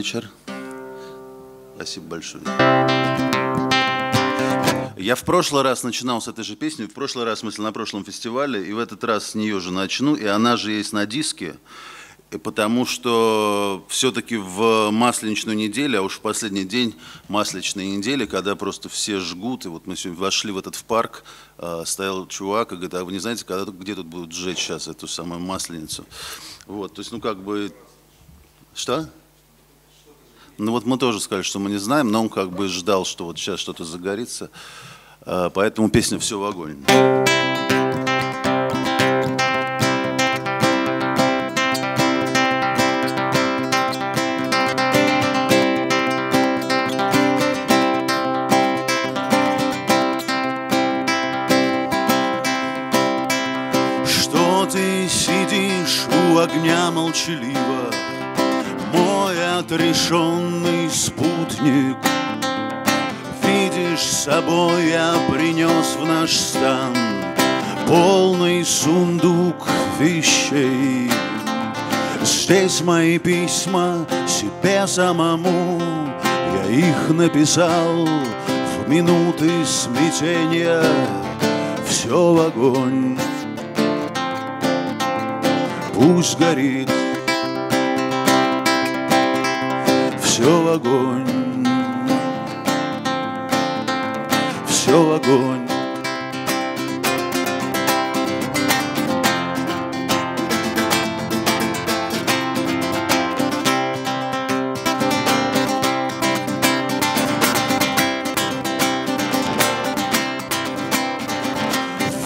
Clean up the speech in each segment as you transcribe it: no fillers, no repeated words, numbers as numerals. вечер. Спасибо большое. Я в прошлый раз начинал с этой же песни, в прошлый раз, в смысле, на прошлом фестивале, и в этот раз с нее же начну, и она же есть на диске, потому что все-таки в масленичную неделю, а уж в последний день масленичной недели, когда просто все жгут, и вот мы сегодня вошли в этот в парк, стоял чувак и говорит: а вы не знаете, когда, где тут будут сжечь сейчас эту самую масленицу? Вот, то есть, ну как бы, что? Ну вот мы тоже сказали, что мы не знаем, но он как бы ждал, что вот сейчас что-то загорится. Поэтому песня «Все в огонь». Что ты сидишь у огня молчаливо, мой отрешенный спутник? Видишь, с собой я принес в наш стан полный сундук вещей. Здесь мои письма себе самому, я их написал в минуты смятения. Все в огонь, пусть горит. Все в огонь, все в огонь.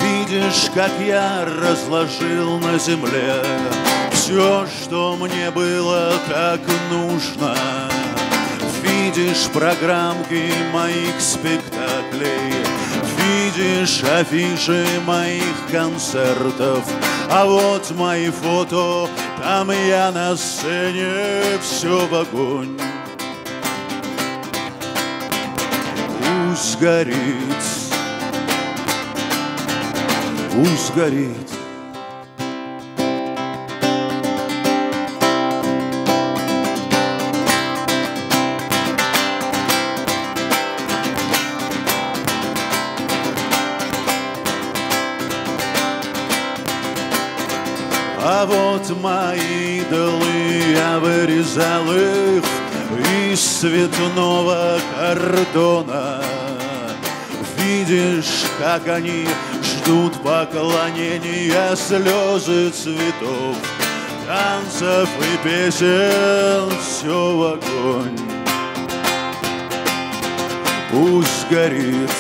Видишь, как я разложил на земле все, что мне было так нужно. Видишь программки моих спектаклей, видишь афиши моих концертов, а вот мои фото, там я на сцене. Все в огонь, пусть горит, пусть горит. А вот мои идолы, я вырезал их из цветного картона. Видишь, как они ждут поклонения, слезы цветов, танцев и песен. Все в огонь, пусть горит.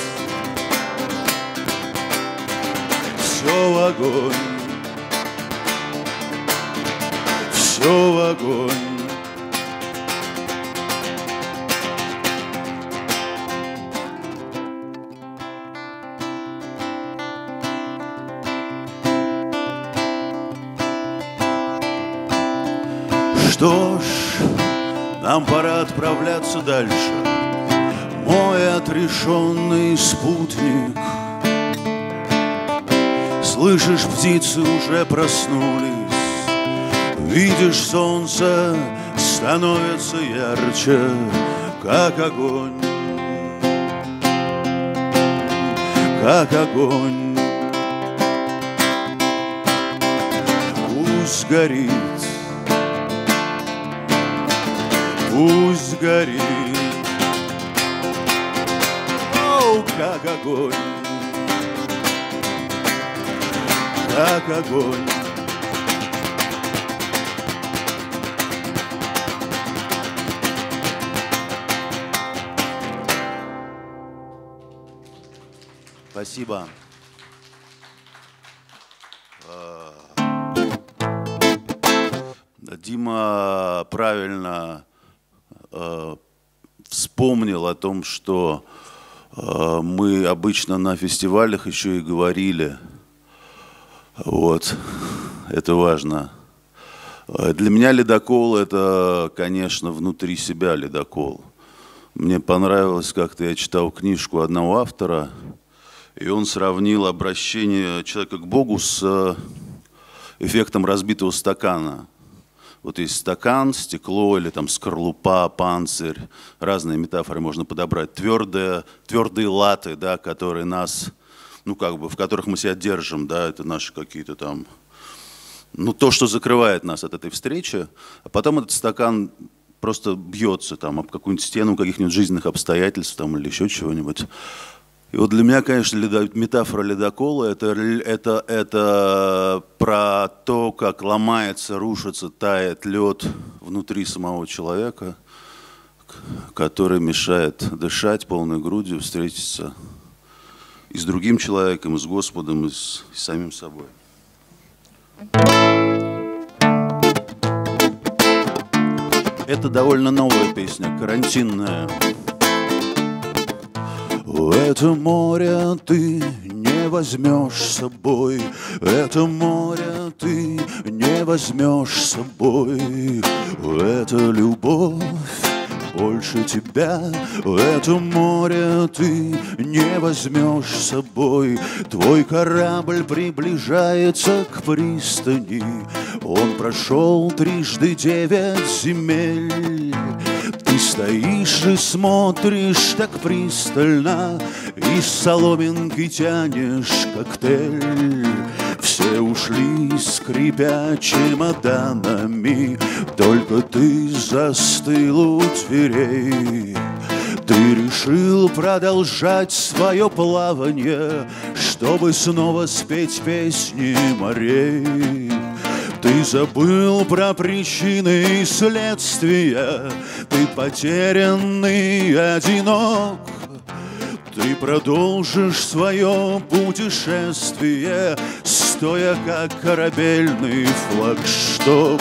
Все в огонь, все в огонь. Что ж, нам пора отправляться дальше, мой отрешенный спутник. Слышишь, птицы уже проснулись. Видишь, солнце становится ярче, как огонь, как огонь. Пусть горит, пусть горит. О, как огонь, как огонь. Спасибо. Дима правильно вспомнил о том, что мы обычно на фестивалях еще и говорили. Вот, это важно. Для меня ледокол — это, конечно, внутри себя ледокол. Мне понравилось, как-то я читал книжку одного автора, и он сравнил обращение человека к Богу с эффектом разбитого стакана. Вот есть стакан, стекло или там скорлупа, панцирь. Разные метафоры можно подобрать. Твердые латы, да, которые нас, ну как бы, в которых мы себя держим, да, это наши какие-то там, ну то, что закрывает нас от этой встречи. А потом этот стакан просто бьется там об какую-нибудь стену, каких-нибудь жизненных обстоятельств там или еще чего-нибудь. И вот для меня, конечно, метафора ледокола — это про то, как ломается, рушится, тает лед внутри самого человека, который мешает дышать полной грудью, встретиться и с другим человеком, и с Господом, и с самим собой. Это довольно новая песня, карантинная. Это море ты не возьмешь с собой, это море ты не возьмешь с собой, это любовь больше тебя, это море ты не возьмешь с собой. Твой корабль приближается к пристани, он прошел 3 9 земель. Ты стоишь и смотришь так пристально, из соломинки тянешь коктейль. Все ушли, скрипя чемоданами, только ты застыл у дверей. Ты решил продолжать свое плавание, чтобы снова спеть песни морей. Ты забыл про причины и следствия, ты потерянный, одинок. Ты продолжишь свое путешествие, стоя как корабельный флагшток.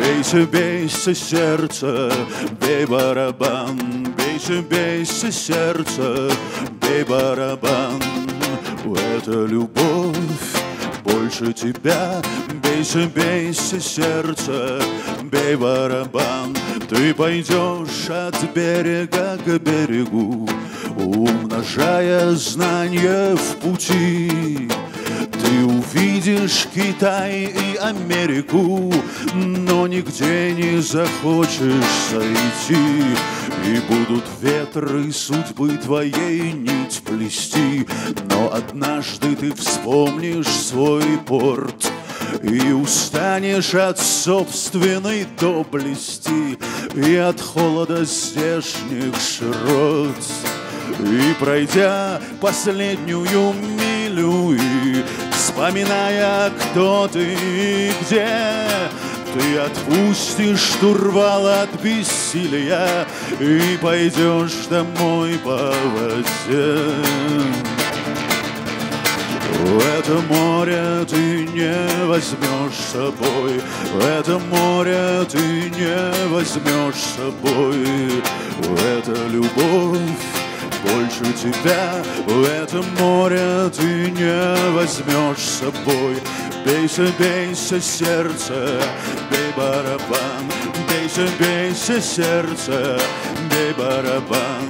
Бейся, бейся, сердце, бей барабан. Бейся, бейся, сердце, бей барабан. Это любовь больше тебя. Бейся, бейся, сердце, бей барабан. Ты пойдешь от берега к берегу, умножая знания в пути. Ты увидишь Китай и Америку, но нигде не захочешь сойти. И будут ветры судьбы твоей нить плести, но однажды ты вспомнишь свой порт и устанешь от собственной доблести и от холода здешних широт. И пройдя последнюю милю и вспоминая, кто ты и где, ты отпустишь штурвал от бессилия и пойдешь домой по воде. Это море ты не возьмешь с собой, это море ты не возьмешь с собой, это любовь больше тебя, это море ты не возьмешь с собой. Бейся, бейся, сердце, бей барабан. Бейся, бейся, сердце, бей барабан.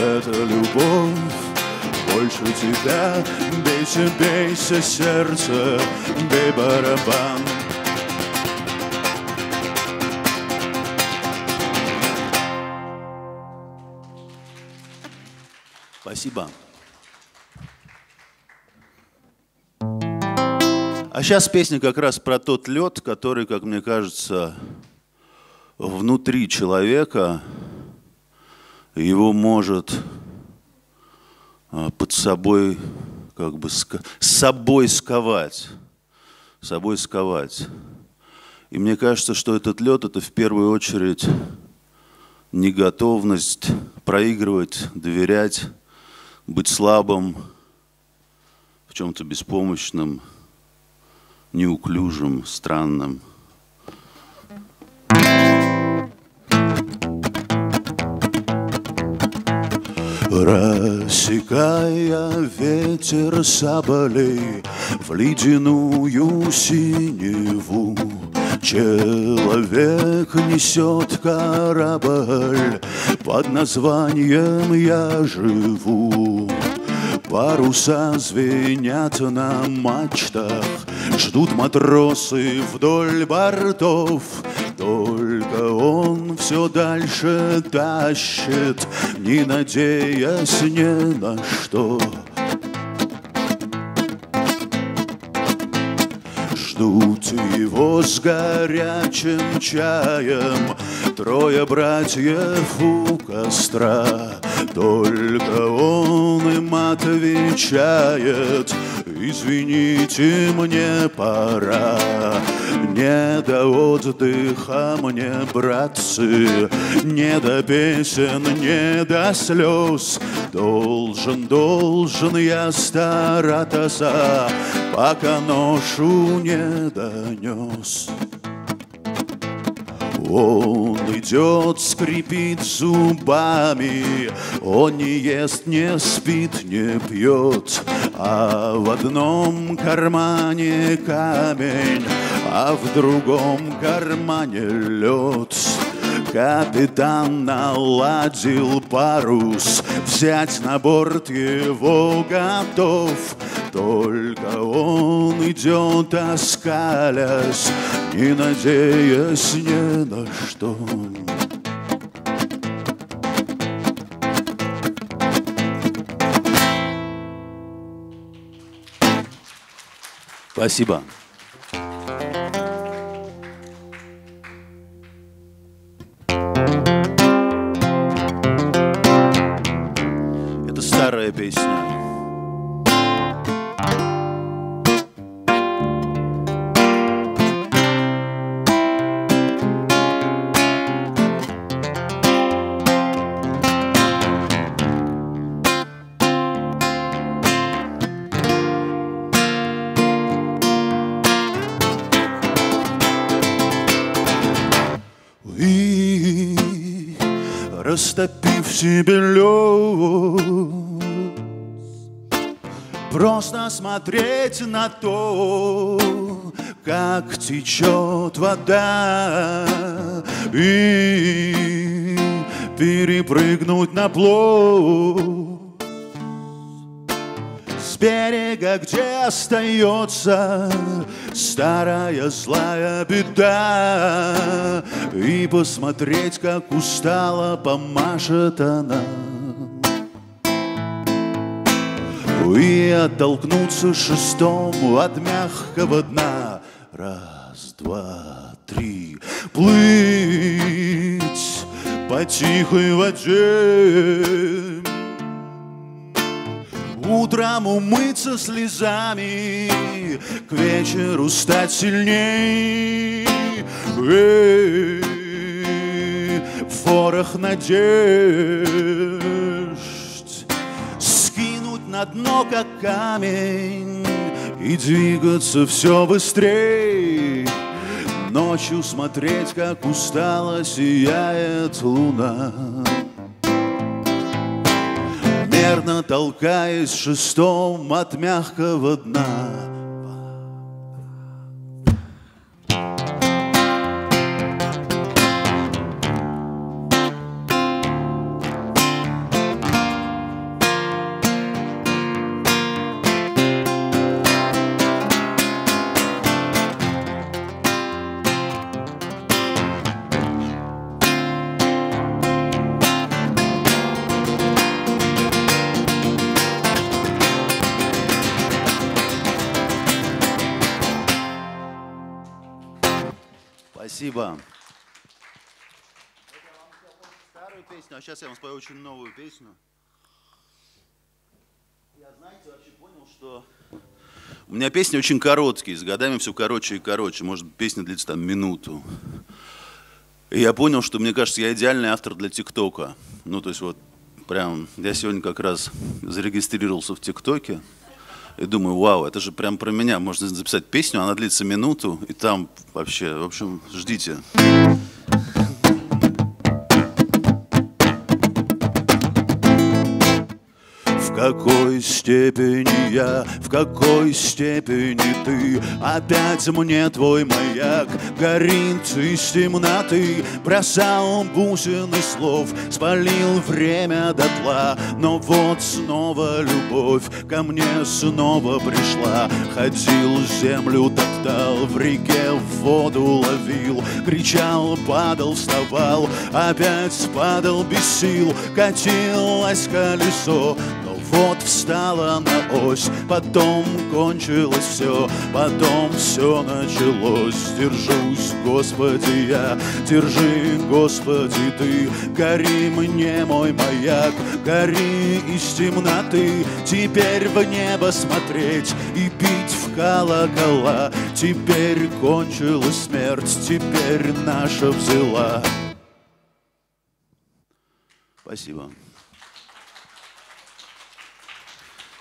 Это любовь больше тебя. Бейся, бейся, сердце, бей барабан. Спасибо. А сейчас песня как раз про тот лед, который, как мне кажется, внутри человека, его может под собой, как бы, с собой сковать. Собой сковать. И мне кажется, что этот лед — это в первую очередь неготовность проигрывать, доверять, быть слабым, в чем-то беспомощным, неуклюжим, странным. Рассекая ветер сабелей в ледяную синеву, человек несет корабль под названием «Я живу». Паруса звенят на мачтах, ждут матросы вдоль бортов, только он все дальше тащит, не надеясь ни на что. Ждут его с горячим чаем трое братьев у костра, только он им отвечает: извините, мне пора. Не до отдыха мне, братцы, не до песен, не до слез. Должен я стараться, пока ношу не донес. Он идет, скрипит зубами, он не ест, не спит, не пьет, а в одном кармане камень, а в другом кармане лед. Капитан наладил парус, взять на борт его готов, только он идет, оскалясь, не надеясь ни на что. Спасибо. Это старая песня. Растопив себе лед, просто смотреть на то, как течет вода, и перепрыгнуть на плот с берега, где остается старая злая беда, и посмотреть, как устало помашет она, и оттолкнуться шестом от мягкого дна. Раз, два, три. Плыть по тихой воде, утром умыться слезами, к вечеру стать сильней. Ворох надежд скинуть на дно, как камень, и двигаться все быстрее. Ночью смотреть, как устало сияет луна, мерно толкаясь шестом от мягкого дна. Спасибо. Старую песню, а сейчас я вам спою очень новую песню. Я, знаете, вообще понял, что у меня песни очень короткие, с годами все короче и короче. Может, песня длится там минуту. И я понял, что, мне кажется, я идеальный автор для ТикТока. Ну, то есть вот прям я сегодня как раз зарегистрировался в ТикТоке. И думаю, вау, это же прям про меня. Можно записать песню, она длится минуту, и там вообще, в общем, ждите. В какой степени ты? Опять мне твой маяк горит из темноты. Бросал бусины слов, спалил время дотла, но вот снова любовь ко мне снова пришла. Ходил землю дотла, ждал, в реке воду ловил, кричал, падал, вставал, опять падал без сил, катилось колесо. Вот встала на ось, потом кончилось все, потом все началось. Держусь, Господи, я, держи, Господи, Ты, гори мне мой маяк, гори из темноты. Теперь в небо смотреть и бить в колокола. Теперь кончилась смерть, теперь наша взяла. Спасибо.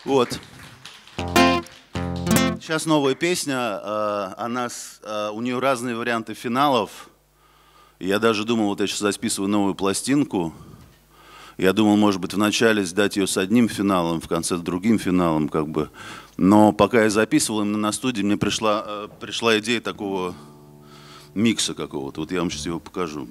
Вот. Сейчас новая песня. У нее разные варианты финалов. Я даже думал, вот я сейчас записываю новую пластинку. Я думал, может быть, вначале сдать ее с одним финалом, в конце с другим финалом, как бы. Но пока я записывал именно на студии, мне пришла идея такого микса какого-то. Вот я вам сейчас его покажу.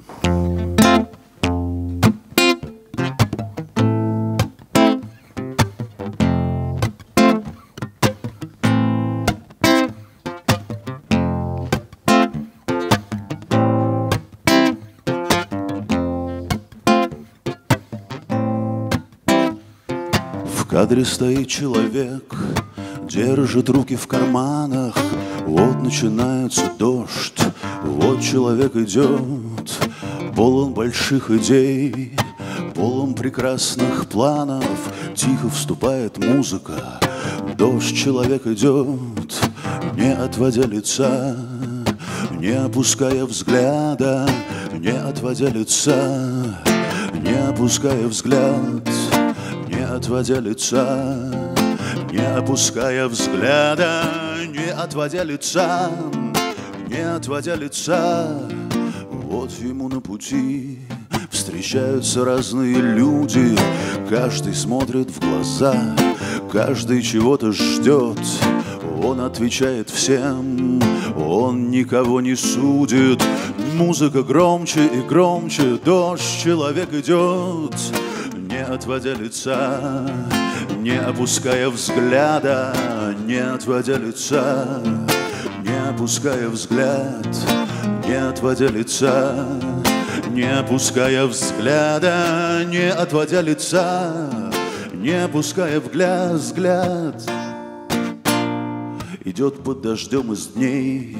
В кадре стоит человек, держит руки в карманах. Вот начинается дождь, вот человек идет, полон больших идей, полон прекрасных планов. Тихо вступает музыка, дождь, человек идет, не отводя лица, не опуская взгляда, не отводя лица, не опуская взгляд. Не отводя лица, не опуская взгляда, не отводя лица, не отводя лица. Вот ему на пути встречаются разные люди, каждый смотрит в глаза, каждый чего-то ждет. Он отвечает всем, он никого не судит. Музыка громче и громче, дождь, человек идет, не отводя лица, не опуская взгляда, не отводя лица, не опуская взгляд, не отводя лица, не опуская взгляда, не отводя лица, не опуская взгляд. Идет под дождем из дней,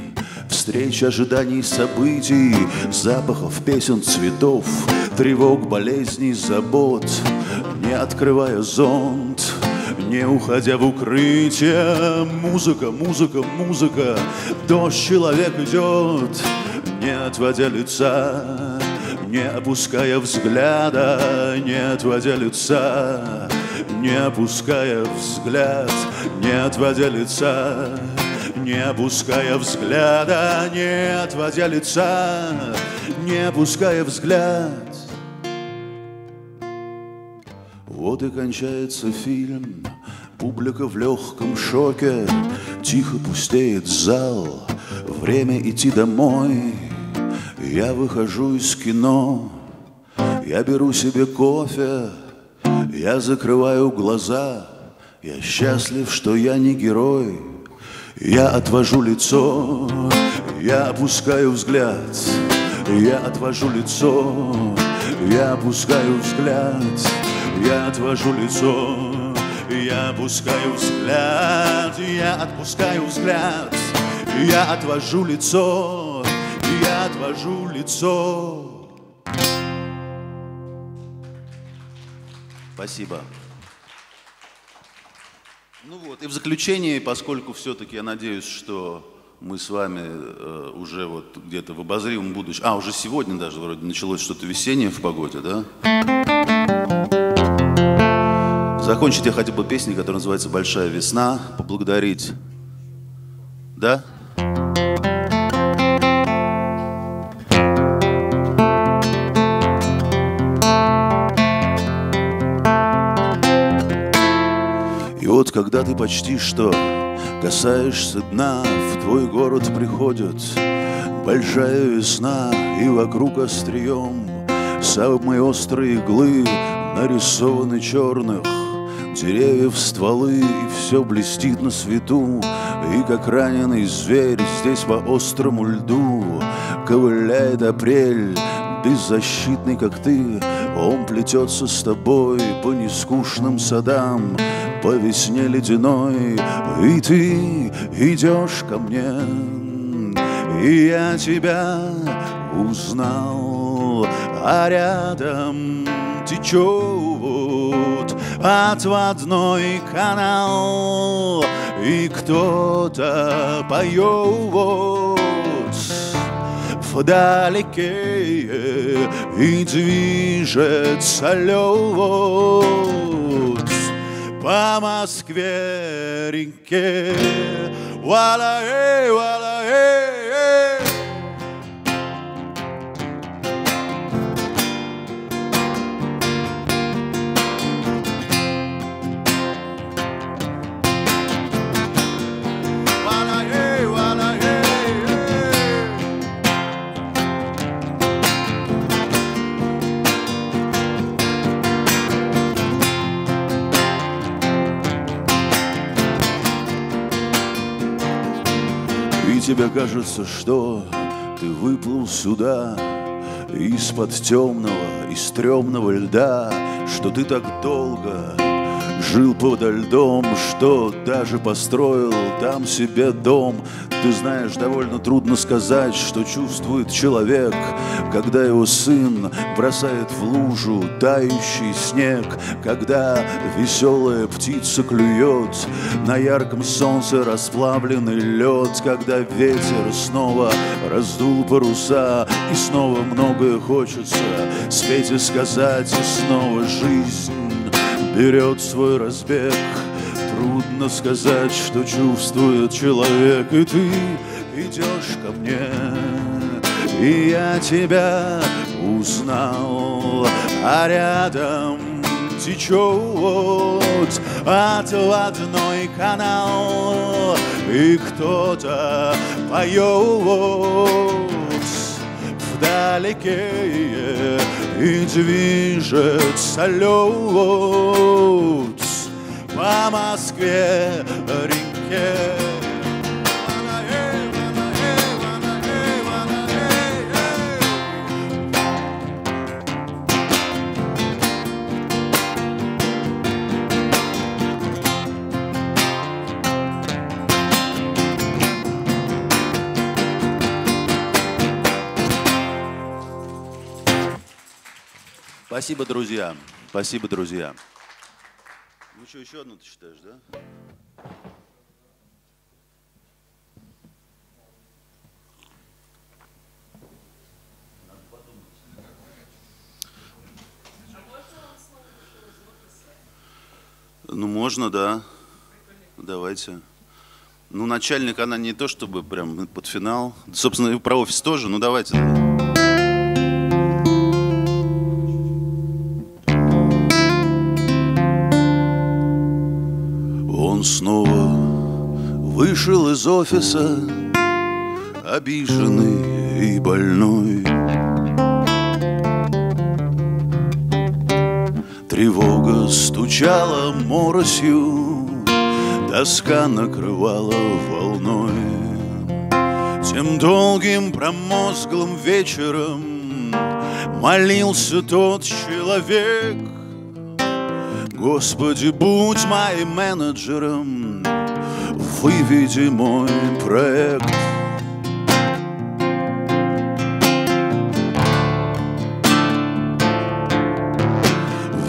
встреч, ожиданий, событий, запахов, песен, цветов, тревог, болезней, забот. Не открывая зонт, не уходя в укрытие, музыка, музыка, музыка, дождь, человек идет, не отводя лица, не опуская взгляда, не отводя лица, не опуская взгляд, не отводя лица, не опуская взгляда, не отводя лица, не опуская взгляд. Вот и кончается фильм, публика в легком шоке, тихо пустеет зал, время идти домой. Я выхожу из кино, я беру себе кофе, я закрываю глаза, я счастлив, что я не герой. Я отвожу лицо, я опускаю взгляд, я отвожу лицо, я опускаю взгляд, я отвожу лицо, я опускаю взгляд, я отпускаю взгляд, я отвожу лицо, я отвожу лицо. Спасибо. Ну вот, и в заключение, поскольку все-таки я надеюсь, что мы с вами уже вот где-то в обозримом будущем, уже сегодня даже вроде началось что-то весеннее в погоде, да? Закончить я хотел бы песней, которая называется «Большая весна», поблагодарить, да? Вот когда ты почти что касаешься дна, в твой город приходит большая весна, и вокруг острием самые острые иглы нарисованы черных деревьев стволы, и все блестит на свету. И как раненый зверь здесь по острому льду ковыляет апрель, беззащитный, как ты. Он плетется с тобой по нескучным садам, по весне ледяной. И ты идешь ко мне, и я тебя узнал, а рядом течет отводной канал, и кто-то поет вдалеке, и движется лед по Москве реке. Уала-эй, уала-эй, эй. Тебе кажется, что ты выплыл сюда из-под темного и стрёмного льда, что ты так долго жил под льдом, что даже построил там себе дом. Ты знаешь, довольно трудно сказать, что чувствует человек, когда его сын бросает в лужу тающий снег, когда веселая птица клюет на ярком солнце расплавленный лед, когда ветер снова раздул паруса, и снова многое хочется спеть и сказать, и снова жизнь берет свой разбег. Трудно сказать, что чувствует человек. И ты идешь ко мне, и я тебя узнал, а рядом течет отводной канал, и кто-то поет вдалеке, и движется лед по Москве реке. Спасибо, друзья. Спасибо, друзья. Ну что, еще одну ты читаешь, да? Ну, можно, да. Давайте. Ну, начальник, она не то чтобы прям под финал. Собственно, и про офис тоже, ну давайте. Он снова вышел из офиса, обиженный и больной. Тревога стучала моросью, тоска накрывала волной. Тем долгим промозглым вечером молился тот человек: Господи, будь моим менеджером, выведи мой проект.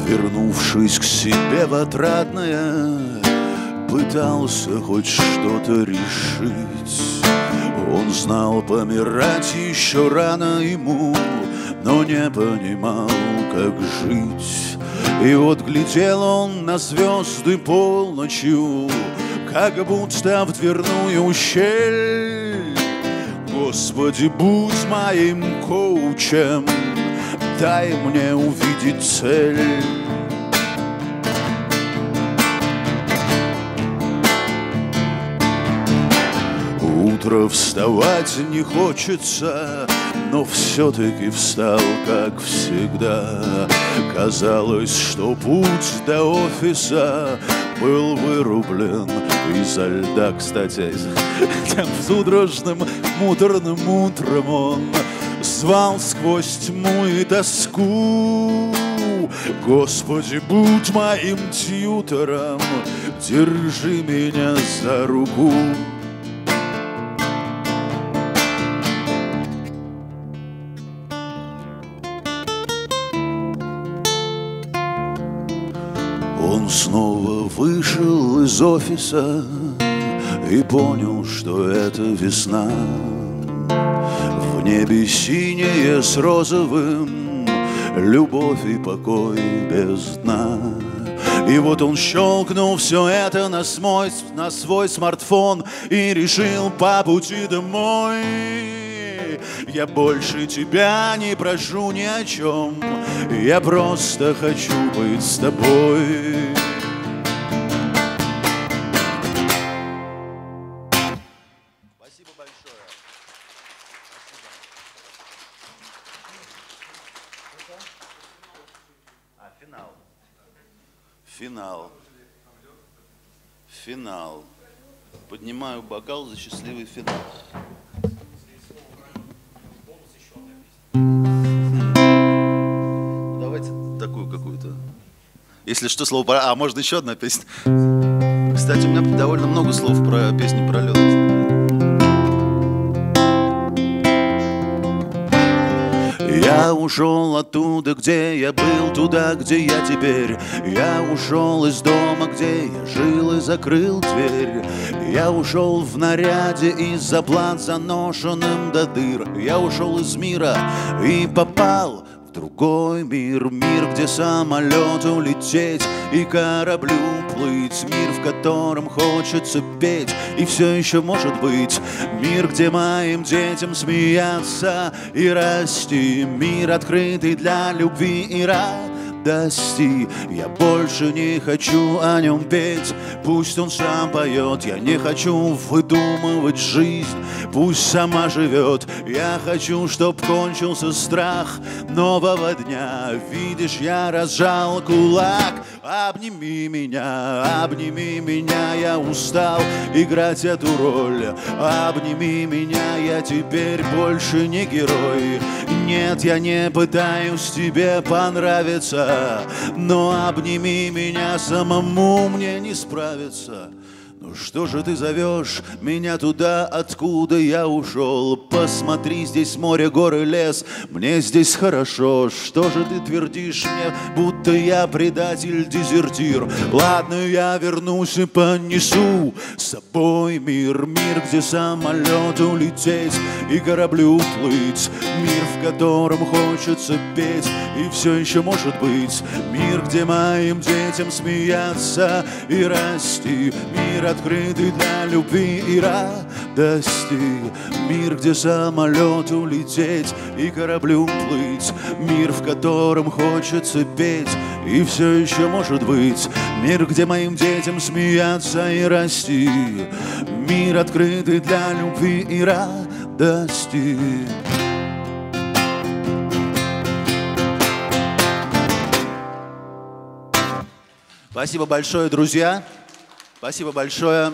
Вернувшись к себе в отрадное, пытался хоть что-то решить. Он знал, помирать еще рано ему, но не понимал, как жить. И вот глядел он на звезды полночью, как будто в дверную щель. Господи, будь моим коучем, дай мне увидеть цель. Утро вставать не хочется, но все-таки встал, как всегда. Казалось, что путь до офиса был вырублен изо льда. Кстати, тем судорожным, муторным утром он звал сквозь тьму и тоску: Господи, будь моим тьютором, держи меня за руку. Он снова вышел из офиса и понял, что это весна. В небе синее с розовым, любовь и покой без дна. И вот он щелкнул все это на свой смартфон и решил по пути домой: я больше тебя не прошу ни о чем, я просто хочу быть с тобой. Спасибо большое. Спасибо. Финал. Финал. Финал. Поднимаю бокал за счастливый финал. Давайте такую какую-то. Если что, слово про... А, можно еще одна песня. Кстати, у меня довольно много слов про песни про лед. Я ушел оттуда, где я был, туда, где я теперь. Я ушел из дома, где я жил, и закрыл дверь. Я ушел в наряде из заплат, заношенным до дыр. Я ушел из мира и попал в другой мир. Мир, где самолету лететь и кораблю плыть. Мир, в котором хочется петь и все еще может быть. Мир, где моим детям смеяться и расти. Мир, открытый для любви и радости. Я больше не хочу о нем петь, пусть он сам поет. Я не хочу выдумывать жизнь, пусть сама живет. Я хочу, чтоб кончился страх нового дня. Видишь, я разжал кулак. Обними меня, я устал играть эту роль. Обними меня, я теперь больше не герой. Нет, я не пытаюсь тебе понравиться, но обними меня, самому мне не справиться. Ну что же ты зовешь меня туда, откуда я ушел? Посмотри, здесь море, горы, лес, мне здесь хорошо. Что же ты твердишь мне, будто я предатель, дезертир? Ладно, я вернусь и понесу с собой мир. Мир, где самолету лететь и кораблю плыть. Мир, в котором хочется петь и все еще может быть. Мир, где моим детям смеяться и расти. Мир, открытый для любви и радости. Мир, где самолету лететь и кораблю плыть. Мир, в котором хочется петь и все еще может быть. Мир, где моим детям смеяться и расти. Мир, открытый для любви и радости. Спасибо большое, друзья. Спасибо большое.